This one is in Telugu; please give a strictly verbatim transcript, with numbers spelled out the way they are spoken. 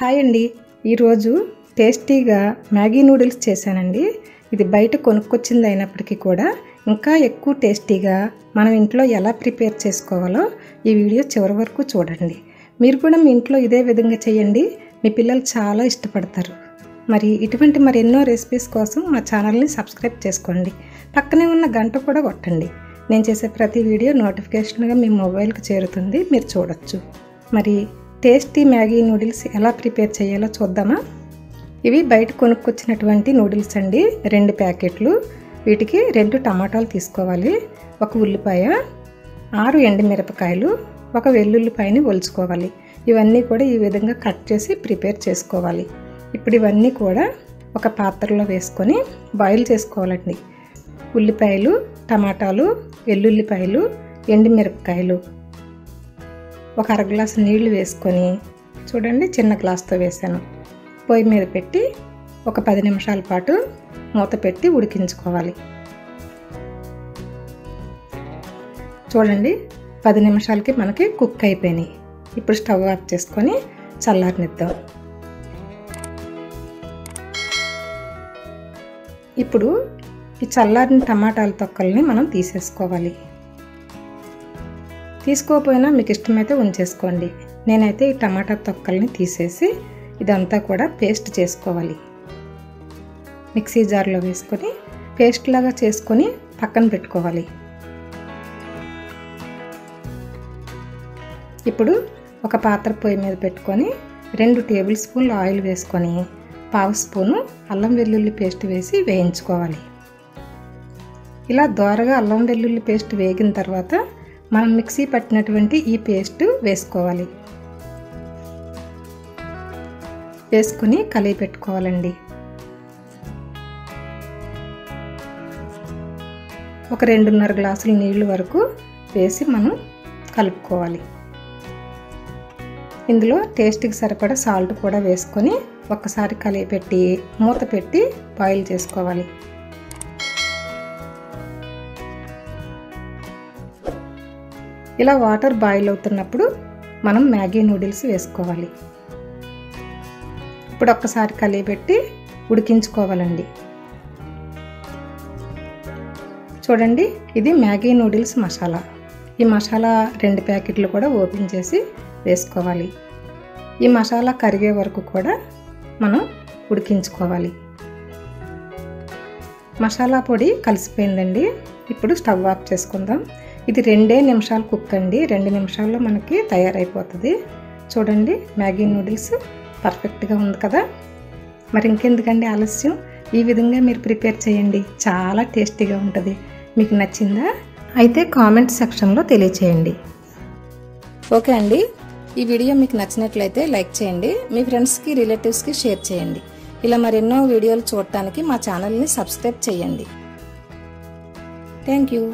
హాయ్ అండి ఈ రోజు టేస్టీగా మ్యాగీ నూడిల్స్ చేశానండి। ఇది బయట కొనుక్కొచ్చింది అయినప్పటికీ కూడా ఇంకా ఎక్కువ టేస్టీగా మనం ఇంట్లో ఎలా ప్రిపేర్ చేసుకోవాలో ఈ వీడియో చివరి వరకు చూడండి। మీరు కూడా మీ ఇంట్లో ఇదే విధంగా చేయండి, మీ పిల్లలు చాలా ఇష్టపడతారు। మరి ఇటువంటి మరి ఎన్నో రెసిపీస్ కోసం మా ఛానల్ ని సబ్స్క్రైబ్ చేసుకోండి, పక్కనే ఉన్న గంట కూడా కొట్టండి। నేను చేసే ప్రతి వీడియో నోటిఫికేషన్ గా మీ మొబైల్ కి చేరుతుంది, మీరు చూడొచ్చు। మరి టేస్టీ మ్యాగీ నూడిల్స్ ఎలా ప్రిపేర్ చేయాలో చూద్దామా। ఇవి బయట కొనుక్కొచ్చినటువంటి నూడిల్స్ అండి, రెండు ప్యాకెట్లు। వీటికి రెండు టమాటాలు తీసుకోవాలి, ఒక ఉల్లిపాయ, ఆరు ఎండుమిరపకాయలు, ఒక వెల్లుల్లిపాయని ఒలుచుకోవాలి। ఇవన్నీ కూడా ఈ విధంగా కట్ చేసి ప్రిపేర్ చేసుకోవాలి। ఇప్పుడు ఇవన్నీ కూడా ఒక పాత్రలో వేసుకొని బాయిల్ చేసుకోవాలండి। ఉల్లిపాయలు, టమాటాలు, వెల్లుల్లిపాయలు, ఎండుమిరపకాయలు, ఒక అర గ్లాసు నీళ్లు వేసుకొని, చూడండి చిన్న గ్లాసుతో వేసాను, పొయ్యి మీద పెట్టి ఒక పది నిమిషాల పాటు మూత పెట్టి ఉడికించుకోవాలి। చూడండి పది నిమిషాలకి మనకి కుక్ అయిపోయినాయి। ఇప్పుడు స్టవ్ ఆఫ్ చేసుకొని చల్లారనిద్దాం। ఇప్పుడు ఈ చల్లారిన టమాటాల తొక్కల్ని మనం తీసేసుకోవాలి। తీసుకోపోయినా మీకు ఇష్టమైతే ఉంచేసుకోండి। నేనైతే ఈ టమాటా తొక్కల్ని తీసేసి ఇదంతా కూడా పేస్ట్ చేసుకోవాలి। మిక్సీ జార్లో వేసుకొని పేస్ట్ లాగా చేసుకొని పక్కన పెట్టుకోవాలి। ఇప్పుడు ఒక పాత్ర పొయ్యి మీద పెట్టుకొని రెండు టేబుల్ స్పూన్ల ఆయిల్ వేసుకొని పావు స్పూను అల్లం వెల్లుల్లి పేస్ట్ వేసి వేయించుకోవాలి। ఇలా దోరగా అల్లం వెల్లుల్లి పేస్ట్ వేగిన తర్వాత మనం మిక్సీ పట్టినటువంటి ఈ పేస్ట్ వేసుకోవాలి। వేసుకుని కలిపి పెట్టుకోవాలండి। ఒక రెండున్నర గ్లాసుల నీళ్ళు వరకు వేసి మనం కలుపుకోవాలి। ఇందులో టేస్ట్కి సరిపడా సాల్ట్ కూడా వేసుకొని ఒక్కసారి కలిపి పెట్టి మూత పెట్టి బాయిల్ చేసుకోవాలి। ఇలా వాటర్ బాయిల్ అవుతున్నప్పుడు మనం మ్యాగీ నూడిల్స్ వేసుకోవాలి। ఇప్పుడు ఒక్కసారి కలిపెట్టి ఉడికించుకోవాలండి। చూడండి ఇది మ్యాగీ నూడిల్స్ మసాలా। ఈ మసాలా రెండు ప్యాకెట్లు కూడా ఓపెన్ చేసి వేసుకోవాలి। ఈ మసాలా కరిగే వరకు కూడా మనం ఉడికించుకోవాలి। మసాలా పొడి కలిసిపోయిందండి। ఇప్పుడు స్టవ్ ఆఫ్ చేసుకుందాం। ఇది రెండే నిమిషాలు కుక్ అండి, రెండు నిమిషాల్లో మనకి తయారైపోతుంది। చూడండి మ్యాగీ నూడిల్స్ పర్ఫెక్ట్గా ఉంది కదా। మరి ఇంకెందుకండి ఆలస్యం, ఈ విధంగా మీరు ప్రిపేర్ చేయండి, చాలా టేస్టీగా ఉంటుంది। మీకు నచ్చిందా అయితే కామెంట్ సెక్షన్లో తెలియచేయండి। ఓకే అండి, ఈ వీడియో మీకు నచ్చినట్లయితే లైక్ చేయండి, మీ ఫ్రెండ్స్కి రిలేటివ్స్కి షేర్ చేయండి। ఇలా మరెన్నో వీడియోలు చూడటానికి మా ఛానల్ని సబ్స్క్రైబ్ చేయండి। Thank you.